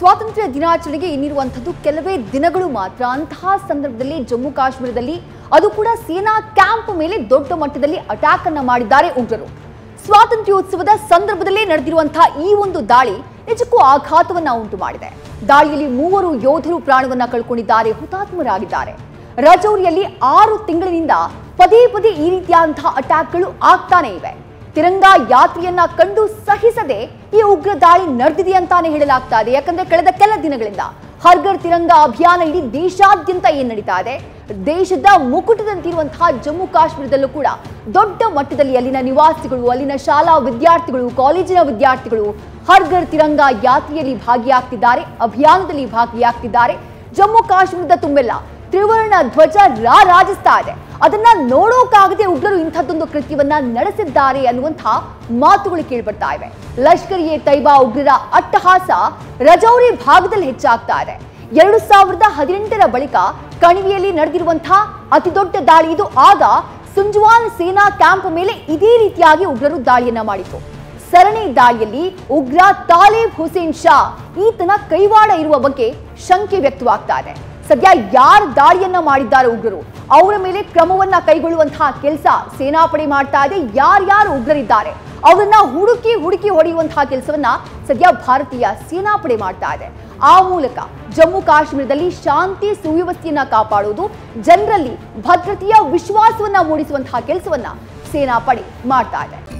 ಸ್ವಾತಂತ್ರ್ಯ ದಿನಾಚರಣೆಗೆ ಇನ್ನಿರುವಂತದ್ದು ಕೆಲವೇ ದಿನಗಳು ಮಾತ್ರ। ಅಂತಹ ಸಂದರ್ಭದಲ್ಲಿ ಜಮ್ಮು ಕಾಶ್ಮೀರದಲ್ಲಿ ಅದು ಕೂಡ ಸೇನಾ ಕ್ಯಾಂಪ್ ಮೇಲೆ ದೊಡ್ಡ ಮಟ್ಟದಲ್ಲಿ ಅಟ್ಯಾಕ್ ಅನ್ನು ಮಾಡಿದ್ದಾರೆ ಉಗ್ರರು। ಸ್ವಾತಂತ್ರ್ಯೋತ್ಸವದ ಸಂದರ್ಭದಲ್ಲಿ ನಡೆದಿರುವಂತ ಈ ಒಂದು ದಾಳಿ ನಿಜಕ್ಕೂ ಆಘಾತವನ್ನ ಉಂಟು ಮಾಡಿದೆ। ದಾಳಿಯಲ್ಲಿ ಮೂವರು ಯೋಧರು ಪ್ರಾಣವನ್ನ ಕಳೆದುಕೊಂಡಿದ್ದಾರೆ, ಹುತಾತ್ಮರಾಗಿದ್ದಾರೆ। ರಜೌರಿಯಲ್ಲಿ 6 ತಿಂಗಳಿನಿಂದ ಪದೇ ಪದೇ ಈ ರೀತಿಯಂತ ಅಟ್ಯಾಕ್ಗಳು ಆಗ್ತಾನೆ ಇವೆ। तिरंगा यात्रियन्न कंडु सहिसदे ई उग्र दाळि नडेदिदे अंताने हेळलाग्ता इदे। याकंद्रे कळेद केल दिनगळिंद हर घर तिरंगा अभियान इडी देशाद्यंत ಏನು ನಡೀತಾ ಇದೆ, ದೇಶದ ಮುಕುಟದಂತಿರುವಂತಹ ಜಮ್ಮು ಕಾಶ್ಮೀರದಲ್ಲೂ ಕೂಡ ದೊಡ್ಡ ಮಟ್ಟದಲ್ಲಿ ಅಲ್ಲಿನ ನಿವಾಸಿಗಳು, ಅಲ್ಲಿನ ಶಾಲಾ ವಿದ್ಯಾರ್ಥಿಗಳು, ಕಾಲೇಜಿನ ವಿದ್ಯಾರ್ಥಿಗಳು ಹರ್ ಘರ್ ತಿರಂಗಾ ಯಾತ್ರೆಯಲ್ಲಿ ಭಾಗಿಯಾಗುತ್ತಿದ್ದಾರೆ, ಅಭಿಯಾನದಲ್ಲಿ ಭಾಗಿಯಾಗುತ್ತಿದ್ದಾರೆ। ಜಮ್ಮು ಕಾಶ್ಮೀರದ ತುಂಬೆಲ್ಲ त्रिवर्ण ध्वज राराजिस्ता है। ಅದನ್ನ ನೋಡೋಕಾಗದೆ ಉಗ್ರರು ಇಂಥದ್ದೊಂದು ಕೃತ್ಯವನ್ನ ನಡೆಸಿದ್ದಾರೆ ಅನ್ನುವಂತ ಮಾತುಗಳು ಕೇಳಿಬರ್ತಾ ಇವೆ। ಲಶ್ಕರ್-ಎ-ತೈಯಬಾ ಉಗ್ರರ ಅಟ್ಟಹಾಸ ರಜೌರಿ ಭಾಗದಲ್ಲಿ ಹೆಚ್ಚಾಗ್ತಾ ಇದೆ। 2018ರ ಬಳಿಕ ಕಣಿವೆಯಲ್ಲಿ ನಡೆದಿರುವಂತ ಅತಿ ದೊಡ್ಡ ದಾಳಿ ಇದು। ಆಗ ಸುಂಜವಾಲ್ ಸೇನಾ ಕ್ಯಾಂಪ್ ಮೇಲೆ ಇದೇ ರೀತಿಯಾಗಿ ಉಗ್ರರು ದಾಳಿಯನ್ನ ಮಾಡಿತ್ತು। ಸರಣಿ ದಾಳಿಯಲ್ಲಿ ಉಗ್ರ ತಾಲಿಬ್ ಹುಸೇನ್ ಶಾ ಈತನ ಕೈವಾಡ ಇರುವ ಬಗ್ಗೆ ಶಂಕೆ ವ್ಯಕ್ತವಾಗ್ತಾ ಇದೆ। सद्य यार दाड़ियन्न माडिद्दारे उग्ररु अवर मेले क्रमवन्न कैगोळ्ळुवंत केलस सेनापडे माड्ता इदे। यार यार उग्ररिद्दारे अवरन्न हुडुकि हुडुकि होडेयुवंत केलसवन्न सद्य भारतीय सेनापडे माड्ता इदे। आ मूलक जम्मू काश्मीरदल्लि शांति सुव्यवस्थेयन्न कापाडुवुदु, जनरल्लि भद्रतेय विश्वासवन्न मूडिसुवंत केलसवन्न सेनापडे माड्ता इदे।